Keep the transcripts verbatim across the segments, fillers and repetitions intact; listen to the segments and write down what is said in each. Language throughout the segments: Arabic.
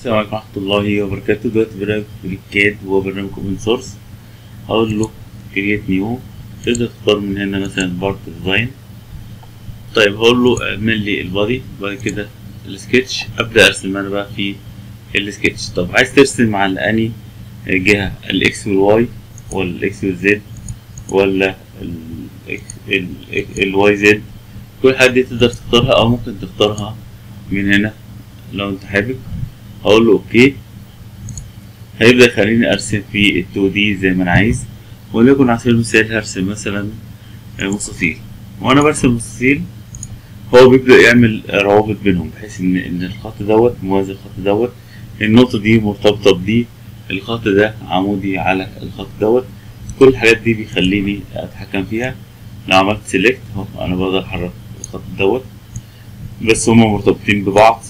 السلام عليكم ورحمة الله وبركاته. دلوقتي برنامج فريكاد وهو برنامج اوبن سورس. هقول له كرييت نيو، تقدر تختار من هنا مثلا بارت ديزاين. طيب هقول له اعمل لي البادي، بعد كده السكتش، ابدا ارسم انا بقى في السكتش. طب عايز ترسم على اني جهة، الاكس والواي ولا الاكس والزد ولا الواي زد؟ كل حاجة دي تقدر تختارها او ممكن تختارها من هنا لو انت حابب. هقول له اوكي، هيبدا يخليني ارسم في ال2 دي زي ما انا عايز. وليكن على سبيل المثال هرسم مثلا مستطيل، وانا برسم مستطيل هو بيبدا يعمل روابط بينهم، بحيث ان ان الخط دوت موازي الخط دوت، النقطه دي مرتبطه بدي، الخط ده عمودي على الخط دوت. كل الحاجات دي بيخليني اتحكم فيها. لو عملت سيلكت اهو انا بقدر احرك الخط دوت، بس هما مرتبطين ببعض.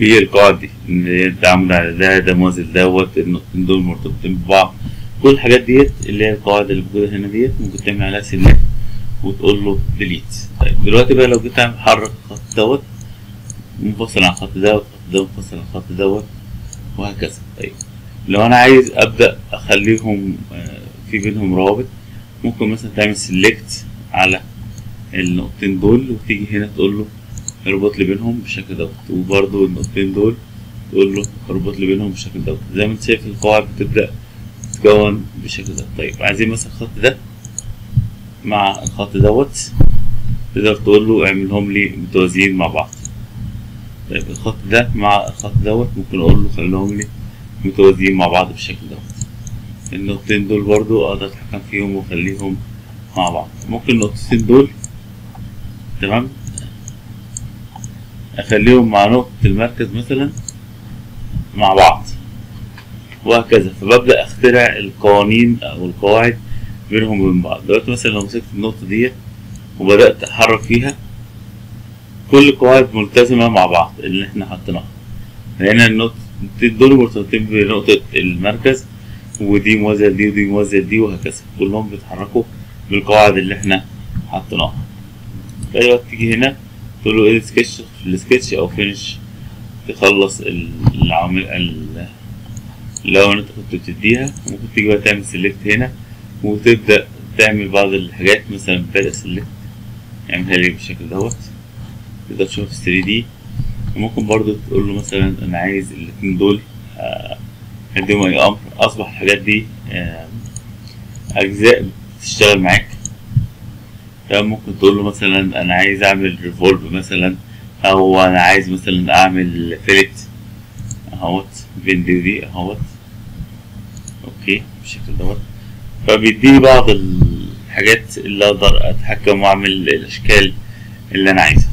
هي القاعدة دي ان هي تعمل على ده، ده موازي لدوت، النقطتين دول مرتبطين ببعض. كل الحاجات ديت اللي هي القاعدة اللي موجودة هنا ديت ممكن تعمل عليها سيلكت وتقول له ديليت. طيب دلوقتي بقى لو جيت اعمل حرك الخط دوت منفصل عن الخط دوت، الخط ده منفصل عن الخط دوت، وهكذا. طيب لو انا عايز ابدا اخليهم في بينهم روابط، ممكن مثلا تعمل سيلكت على النقطتين دول وتيجي هنا تقول له اربط لي بينهم بالشكل دوت، وبرده النقطتين دول تقول له اربط لي بينهم بالشكل دوت. زي ما انت شايف القواعد بتبدا تتكون بالشكل ده. طيب عايزين مثلا الخط ده مع الخط دوت، تقدر تقول له اعملهم لي متوازيين مع بعض. طيب الخط ده مع الخط دوت ممكن اقول له خليهم لي متوازيين مع بعض بالشكل دوت. النقطتين دول برده اقدر اتحكم فيهم واخليهم مع بعض. ممكن النقطتين دول تمام اخليهم مع نقطة المركز مثلا مع بعض، وهكذا. فببدأ اخترع القوانين او القواعد بينهم وبين بعض. دلوقتي مثلا لو مسكت النقطة ديت وبدأت احرك فيها، كل القواعد ملتزمة مع بعض اللي احنا حطيناها. هنا النقطتين دول مرتبطين بنقطة المركز، ودي موازية لدي ودي موازية لدي، وهكذا. كلهم بيتحركوا بالقواعد اللي احنا حطيناها. في أي وقت تيجي هنا تقول له إيه سكتش في السكتش أو فينش، تخلص العوامل اللي أنت كنت بتديها. ممكن تيجي بقى تعمل سيلكت هنا وتبدأ تعمل بعض الحاجات. مثلا بدأ سيلكت اعملها لي بالشكل دوت، تقدر تشوفها في ثري دي. وممكن برضه تقول له مثلا أنا عايز الاتنين دول أديهم أي أمر. أصبح الحاجات دي أجزاء بتشتغل معاك. ممكن تقول له مثلا انا عايز اعمل ريفولف مثلا، او انا عايز مثلا اعمل فيلت اهوت بين دي ودي اهوت، اوكي بالشكل دوت. فبيديني بعض الحاجات اللي اقدر اتحكم واعمل الاشكال اللي انا عايزها.